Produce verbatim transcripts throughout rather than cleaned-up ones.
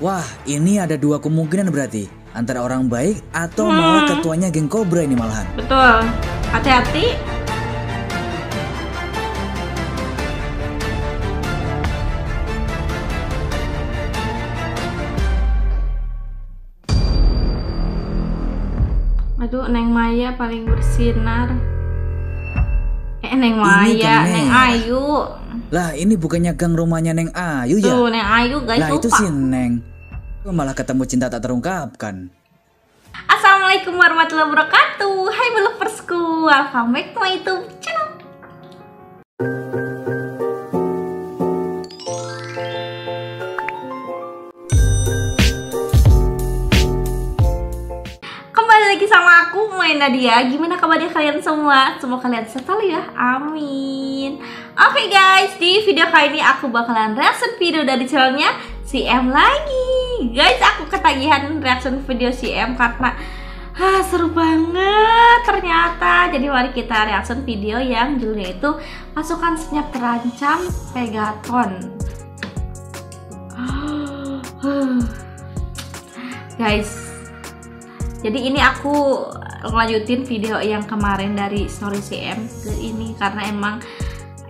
Wah, ini ada dua kemungkinan berarti. Antara orang baik atau hmm. malah ketuanya geng Cobra ini malahan. Betul. Hati-hati. Aduh, Neng Maya paling bersinar. Eh, Neng Maya, Neng Ayu. Lah, ini bukannya gang rumahnya Neng Ayu ya? Tuh, Neng Ayu guys, lupa. Lah, itu si Neng. Malah ketemu cinta tak terungkapkan. Assalamualaikum warahmatullahi wabarakatuh. Hai beloversku, welcome back to my YouTube channel. Kembali lagi sama aku, Maya Nadia. Gimana kabarnya kalian semua? Semoga kalian selalu ya, amin. Oke okay guys, di video kali ini aku bakalan reaction video dari channelnya Sie E M lagi. Guys, aku ketagihan reaction video Sie E M karena ah, seru banget ternyata. Jadi mari kita reaction video yang judulnya itu Pasukan Senyap Terancam Pegaton. Guys, jadi ini aku ngelanjutin video yang kemarin dari story Sie E M ke ini karena emang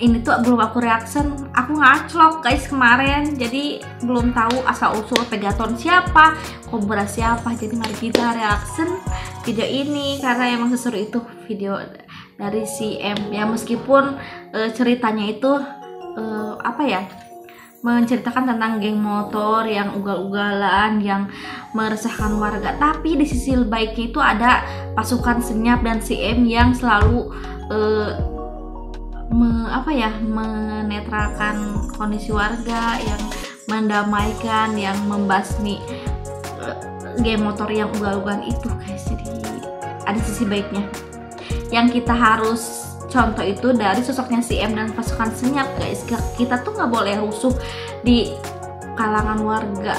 ini tuh belum aku reaction, aku ngaclok guys kemarin, jadi belum tahu asal usul Pegaton siapa, Cobra siapa. Jadi mari kita reaction video ini karena emang seseru itu video dari Sie E M ya, meskipun e, ceritanya itu e, apa ya, menceritakan tentang geng motor yang ugal-ugalan yang meresahkan warga, tapi di sisi baiknya itu ada pasukan senyap dan Sie E M yang selalu e, Me, apa ya menetralkan kondisi warga, yang mendamaikan, yang membasmi uh, geng motor yang ugal-ugalan itu guys. Jadi ada sisi baiknya yang kita harus contoh itu dari sosoknya Sie E M dan pasukan senyap guys. Kita tuh nggak boleh rusuh di kalangan warga,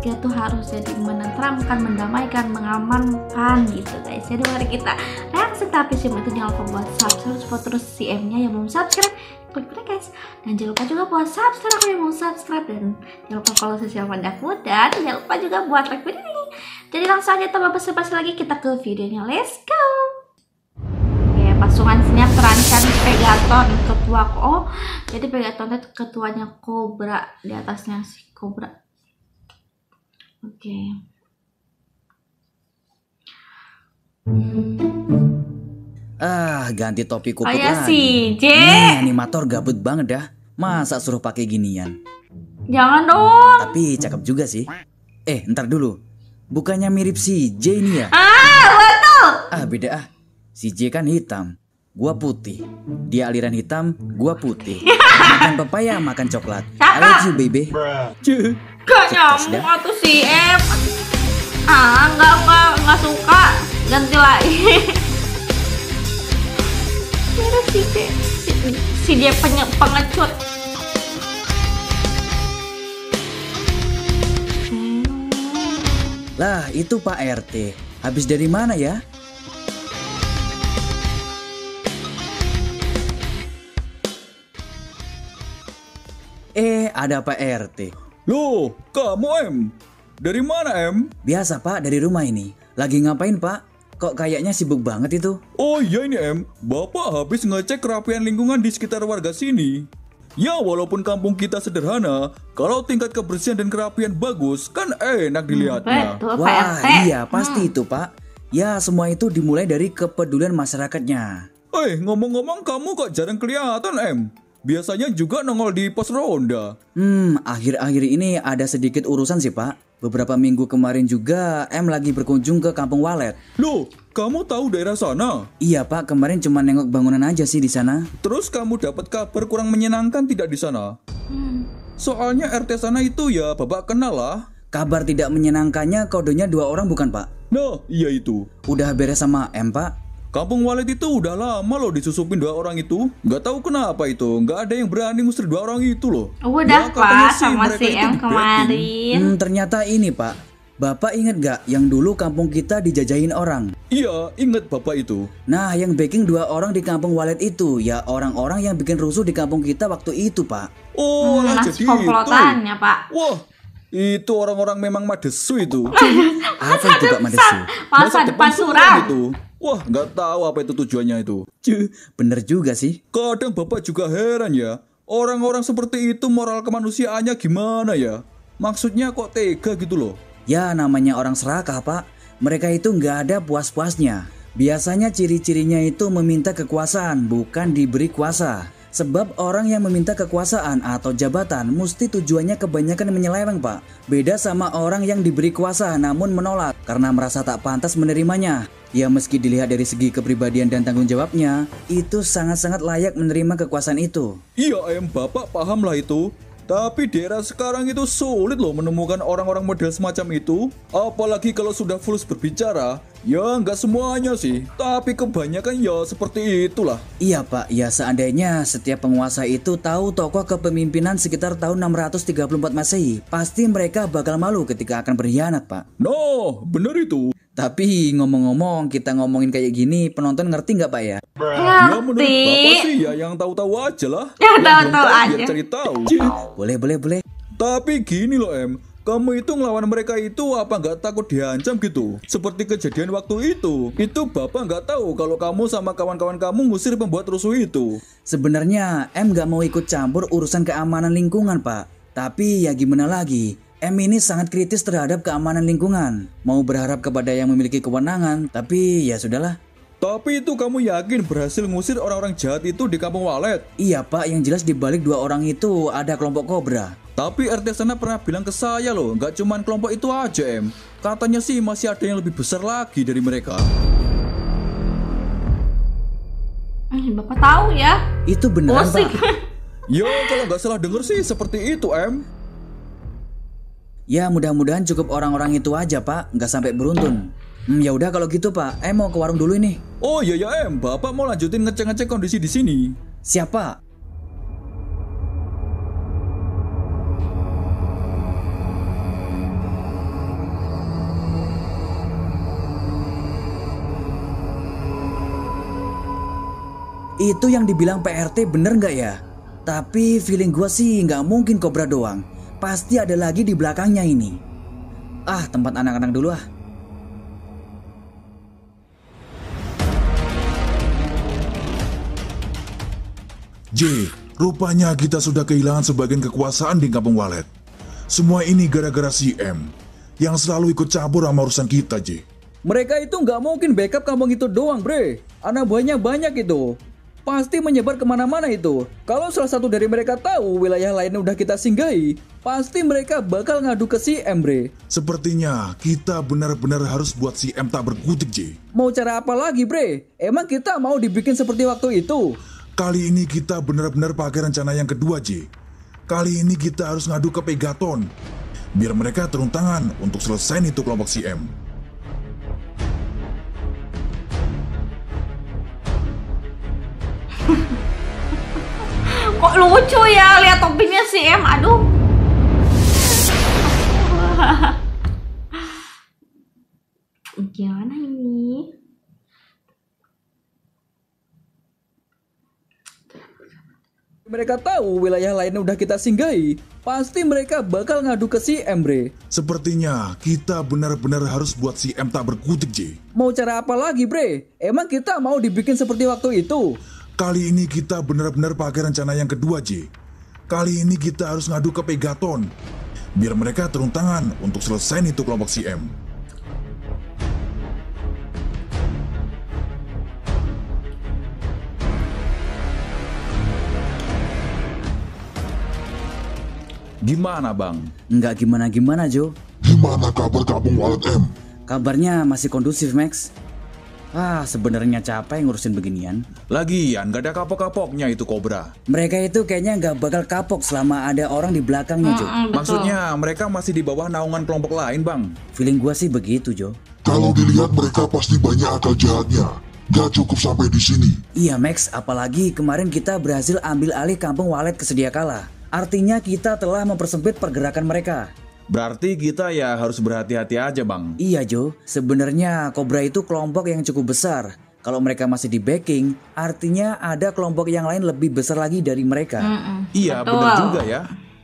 kita tuh harus jadi menenteramkan, mendamaikan, mengamankan gitu guys. Jadi mari kita reaksi, tapi sebelum itu jangan lupa buat subscribe, support terus Sie E M-nya. Yang belum subscribe, klik-klik guys. Dan jangan lupa juga buat subscribe kalau yang mau subscribe, dan jangan lupa follow sosial padaku, dan jangan lupa juga buat like video ini. Jadi langsung aja tanpa basa-basi lagi kita ke videonya, let's go. Oke, pasukan senyap terancam Pegaton, ketua oh jadi Pegaton itu ketuanya Cobra, di atasnya si Cobra. Oke. Okay. Ah, ganti topi kupu lagi. Kayak si J. Nih, animator gabut banget dah. Masa suruh pakai ginian? Jangan dong. Tapi cakep juga sih. Eh, ntar dulu. Bukannya mirip si J ini ya? Ah, betul. Ah, beda ah. Si J kan hitam, gua putih. Dia aliran hitam, gua putih. Makan pepaya, makan coklat. I love you, baby. Cuh. Gak nyambung atau Si E M. Ah, enggak, enggak, enggak suka. Ganti lagi. Mirip si J. Si J pengecut. Lah, itu Pak R T. Habis dari mana ya? Eh, ada Pak R T. Loh, kamu Em? Dari mana Em? Biasa Pak, dari rumah ini. Lagi ngapain Pak? Kok kayaknya sibuk banget itu? Oh iya ini Em, Bapak habis ngecek kerapian lingkungan di sekitar warga sini. Ya walaupun kampung kita sederhana, kalau tingkat kebersihan dan kerapian bagus, kan enak dilihatnya. Betul, wah iya pasti hmm. itu Pak. Ya semua itu dimulai dari kepedulian masyarakatnya. Eh ngomong-ngomong kamu kok jarang kelihatan Em? Biasanya juga nongol di pos ronda. Hmm, akhir-akhir ini ada sedikit urusan sih Pak. Beberapa minggu kemarin juga Em lagi berkunjung ke Kampung Walet. Loh, kamu tahu daerah sana? Iya Pak, kemarin cuma nengok bangunan aja sih di sana. Terus kamu dapat kabar kurang menyenangkan tidak di sana? Hmm. Soalnya R T sana itu ya Bapak kenal lah. Kabar tidak menyenangkannya kodenya dua orang bukan Pak? Nah, iya itu. Udah beres sama Em Pak? Kampung Walet itu udah lama loh disusupin dua orang itu. Gak tahu kenapa itu, gak ada yang berani ngusir dua orang itu loh. Udah Pak, sama Si E M kemarin. Hmm, ternyata ini Pak, Bapak inget gak yang dulu kampung kita dijajahin orang? Iya, inget Bapak itu. Nah, yang backing dua orang di Kampung Walet itu, ya orang-orang yang bikin rusuh di kampung kita waktu itu Pak. Oh, hmm, lah jadi itu. Komplotannya Pak. Wah, Itu orang-orang memang madesu itu. Apa itu Kak madesu? Masa depan suram itu. Wah, nggak tahu apa itu tujuannya itu. Cuh, bener juga sih. Kadang Bapak juga heran ya. Orang-orang seperti itu moral kemanusiaannya gimana ya? Maksudnya kok tega gitu loh. Ya namanya orang serakah Pak. Mereka itu nggak ada puas-puasnya. Biasanya ciri-cirinya itu meminta kekuasaan, bukan diberi kuasa. Sebab orang yang meminta kekuasaan atau jabatan mesti tujuannya kebanyakan menyeleweng Pak. Beda sama orang yang diberi kuasa namun menolak karena merasa tak pantas menerimanya. Ya meski dilihat dari segi kepribadian dan tanggung jawabnya, itu sangat-sangat layak menerima kekuasaan itu. Iya em, Bapak pahamlah itu. Tapi di era sekarang itu sulit loh menemukan orang-orang model semacam itu. Apalagi kalau sudah fulus berbicara. Ya nggak semuanya sih, tapi kebanyakan ya seperti itulah. Iya Pak, ya seandainya setiap penguasa itu tahu tokoh kepemimpinan sekitar tahun enam ratus tiga puluh empat Masehi, pasti mereka bakal malu ketika akan berkhianat Pak. No, bener itu. Tapi ngomong-ngomong, kita ngomongin kayak gini, penonton ngerti nggak Pak ya? Ngerti. Ya menurut Bapak sih ya, yang tahu-tahu aja lah. Yang tahu-tahu aja. Biar cari tahu. Boleh, boleh, boleh. Tapi gini loh em, kamu itu ngelawan mereka itu apa nggak takut diancam gitu? Seperti kejadian waktu itu. Itu Bapak nggak tahu kalau kamu sama kawan-kawan kamu ngusir pembuat rusuh itu. Sebenarnya em nggak mau ikut campur urusan keamanan lingkungan Pak. Tapi ya gimana lagi, em ini sangat kritis terhadap keamanan lingkungan. Mau berharap kepada yang memiliki kewenangan, tapi ya sudahlah. Tapi itu kamu yakin berhasil ngusir orang-orang jahat itu di Kampung Walet? Iya Pak, yang jelas dibalik dua orang itu ada kelompok Cobra. Tapi R T sana pernah bilang ke saya loh, nggak cuman kelompok itu aja em. Katanya sih masih ada yang lebih besar lagi dari mereka. Hmm, Bapak tahu ya? Itu beneran Pak. Yo, kalau nggak salah denger sih seperti itu em. Ya mudah-mudahan cukup orang-orang itu aja Pak, nggak sampai beruntun. Hmm, ya udah kalau gitu Pak, em mau ke warung dulu ini. Oh iya ya em, Bapak mau lanjutin ngecek-ngecek kondisi di sini. Siapa? Itu yang dibilang P R T bener nggak ya? Tapi feeling gue sih nggak mungkin Cobra doang. Pasti ada lagi di belakangnya ini. Ah, tempat anak-anak dulu ah. J, rupanya kita sudah kehilangan sebagian kekuasaan di Kampung Walet. Semua ini gara-gara Sie E M yang selalu ikut campur sama urusan kita J. Mereka itu nggak mungkin backup kampung itu doang bre. Anak buahnya banyak itu. Pasti menyebar kemana-mana itu. Kalau salah satu dari mereka tahu wilayah lainnya udah kita singgahi, pasti mereka bakal ngadu ke Sie E M bre. Sepertinya kita benar-benar harus buat Sie E M tak berkutik J. Mau cara apa lagi bre? Emang kita mau dibikin seperti waktu itu? Kali ini kita benar-benar pakai rencana yang kedua J. Kali ini kita harus ngadu ke Pegaton, biar mereka turun tangan untuk selesai itu kelompok Sie E M. Kok lucu ya lihat topinya Sie E M, aduh. Gimana ini? Mereka tahu wilayah lainnya udah kita singgahi, pasti mereka bakal ngadu ke Sie E M bre. Sepertinya kita benar-benar harus buat Sie E M tak berkutik J. Mau cara apa lagi bre? Emang kita mau dibikin seperti waktu itu? Kali ini kita benar-benar pakai rencana yang kedua J. Kali ini kita harus ngadu ke Pegaton, biar mereka turun tangan untuk selesai itu kelompok Sie E M. Gimana Bang? Nggak gimana-gimana Jo. Gimana kabar Kampung Walet em? Kabarnya masih kondusif Max. Ah, sebenarnya capek ngurusin beginian. Lagian gak ada kapok-kapoknya itu Cobra. Mereka itu kayaknya gak bakal kapok selama ada orang di belakangnya Jo. Mm-mm, maksudnya mereka masih di bawah naungan kelompok lain Bang. Feeling gua sih begitu Jo. Kalau dilihat mereka pasti banyak akal jahatnya. Gak cukup sampai di sini. Iya Max, apalagi kemarin kita berhasil ambil alih Kampung Walet kesediakala. Artinya kita telah mempersempit pergerakan mereka. Berarti kita ya harus berhati-hati aja Bang. Iya Jo, sebenarnya Cobra itu kelompok yang cukup besar. Kalau mereka masih di backing, artinya ada kelompok yang lain lebih besar lagi dari mereka. Mm-mm. Iya betul. Benar juga ya.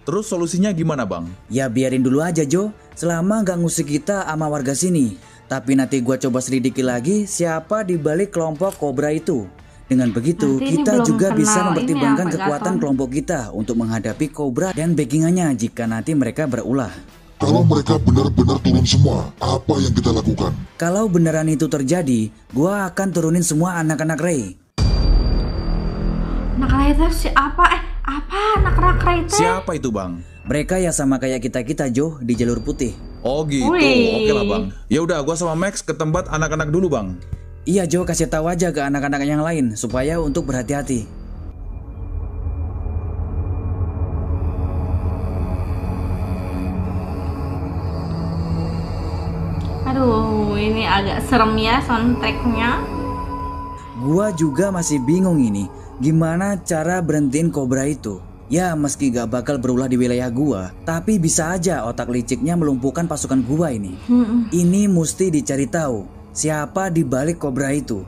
Terus solusinya gimana, Bang? Ya biarin dulu aja, Jo. Selama gak ngusik kita sama warga sini. Tapi nanti gua coba selidiki lagi siapa di balik kelompok Cobra itu. Dengan begitu, nanti kita juga bisa mempertimbangkan kekuatan Pegaton. Kelompok kita untuk menghadapi Cobra dan backingannya jika nanti mereka berulah. Kalau mereka benar-benar turun semua, apa yang kita lakukan? Kalau beneran itu terjadi, gua akan turunin semua anak-anak Ray. Anak Ray itu siapa? Eh, apa anak-anak Ray itu? Siapa itu, Bang? Mereka ya sama kayak kita-kita, Jo, di jalur putih. Oh gitu, oke lah, Bang. Ya udah, gua sama Max ke tempat anak-anak dulu, Bang. Iya, Jo, kasih tahu aja ke anak-anak yang lain supaya untuk berhati-hati. Aduh, ini agak serem ya soundtracknya. Gua juga masih bingung ini, gimana cara berhentiin Cobra itu. Ya, meski gak bakal berulah di wilayah gua, tapi bisa aja otak liciknya melumpuhkan pasukan gua ini. Hmm. Ini mesti dicari tahu. Siapa di balik Cobra itu?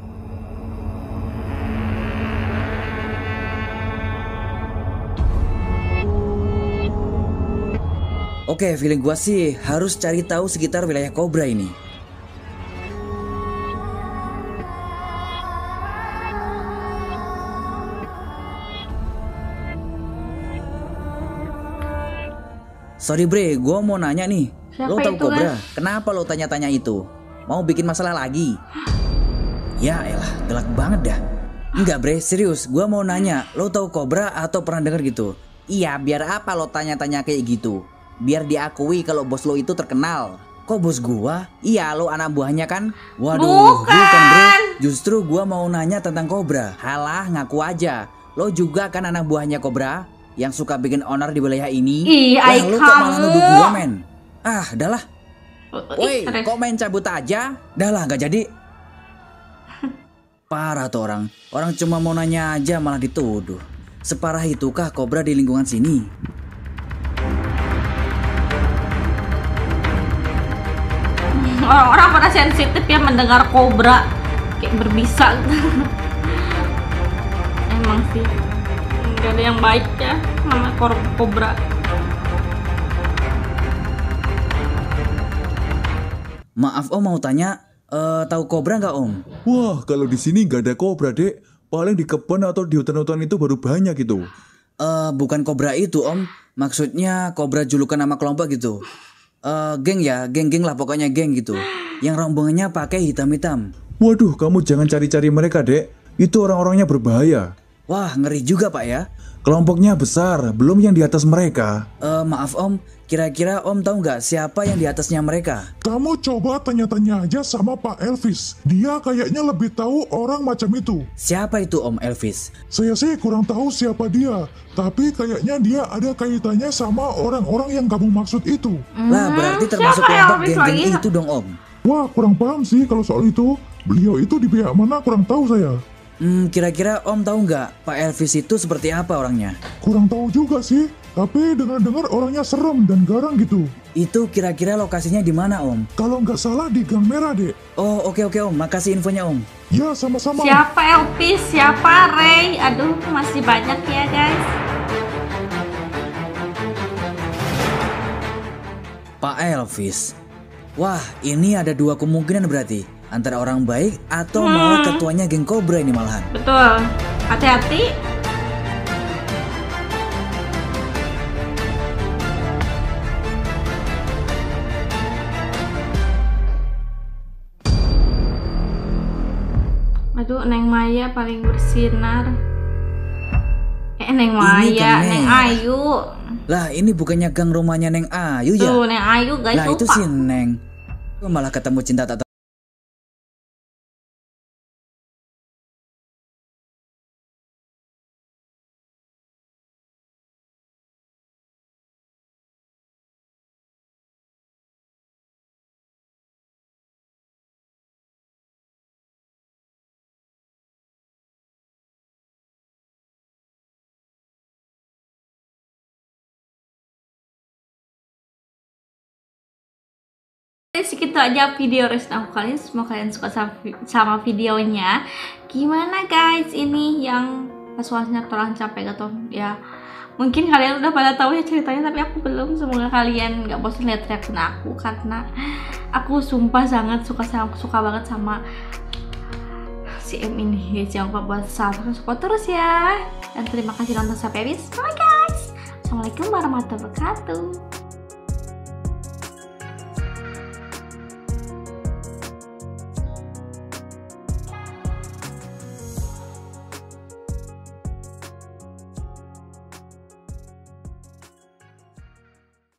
Oke, feeling gua sih harus cari tahu sekitar wilayah Cobra ini. Sorry Bre, gua mau nanya nih. Lo tahu Cobra? Kenapa lo tanya-tanya itu? Mau bikin masalah lagi? Ya elah, telak banget dah. Enggak Bre, serius, gua mau nanya, lo tahu Cobra atau pernah denger gitu? Iya, biar apa lo tanya-tanya kayak gitu? Biar diakui kalau bos lo itu terkenal. Kok bos gua? Iya, lo anak buahnya kan? Waduh, bukan, bukan Bre, justru gua mau nanya tentang Cobra. Halah, ngaku aja. Lo juga kan anak buahnya Cobra yang suka bikin onar di wilayah ini? Iya, lo kok malah nuduh gua, men? Ah, udahlah. Woi, kok main cabut aja? Dah lah, gak jadi. Parah tuh orang. Orang cuma mau nanya aja malah dituduh. Separah itukah Cobra di lingkungan sini? Orang-orang pada sensitif yang mendengar Cobra. Kayak berbisa. Emang sih, gak ada yang baik ya nama Cobra. Maaf Om, mau tanya, uh, tahu Cobra nggak Om? Wah, kalau di sini nggak ada Cobra Dek, paling di kebun atau di hutan-hutan itu baru banyak gitu. Uh, bukan Cobra itu Om, maksudnya Cobra julukan nama kelompok gitu. Uh, geng ya, geng-geng lah pokoknya geng gitu, yang rombongannya pakai hitam-hitam. Waduh, kamu jangan cari-cari mereka Dek, itu orang-orangnya berbahaya. Wah, ngeri juga Pak ya. Kelompoknya besar, belum yang di atas mereka. Uh, maaf Om, kira-kira Om tahu nggak siapa yang di atasnya mereka? Kamu coba tanya-tanya aja sama Pak Elvis. Dia kayaknya lebih tahu orang macam itu. Siapa itu Om Elvis? Saya sih kurang tahu siapa dia, tapi kayaknya dia ada kaitannya sama orang-orang yang kamu maksud itu. Hmm, lah berarti termasuk kelompok geng-geng itu dong Om? Wah, kurang paham sih kalau soal itu. Beliau itu di pihak mana kurang tahu saya. Hmm, kira-kira Om tahu nggak Pak Elvis itu seperti apa orangnya? Kurang tahu juga sih, tapi dengar-dengar orangnya serem dan garang gitu. Itu kira-kira lokasinya di mana Om? Kalau nggak salah di Gang Merah Dek. Oh oke oke Om, makasih infonya Om. Ya sama-sama. Siapa Elvis? Siapa Ray? Aduh, masih banyak ya guys. Pak Elvis. Wah, ini ada dua kemungkinan berarti. Antara orang baik atau hmm. malah ketuanya geng Cobra ini malahan. Betul, hati-hati. Aduh, Neng Maya paling bersinar. Eh, Neng Maya, Neng Ayu. Lah, ini bukannya gang rumahnya Neng Ayu ya? Tuh, Neng Ayu guys, lah, lupa. Itu si Neng. Malah ketemu cinta tak. Segitu aja video reaction aku kalian. Semoga kalian suka sama videonya. Gimana guys, ini yang pasukan senyap terlancap Pegaton ya. Mungkin kalian udah pada tahu ya ceritanya, tapi aku belum. Semoga kalian gak bosan lihat reaction aku, karena aku sumpah sangat suka suka banget sama Sie E M ini. Jangan lupa buat subscribe, support terus ya. Dan terima kasih nonton sampai habis. Bye guys. Assalamualaikum warahmatullahi wabarakatuh.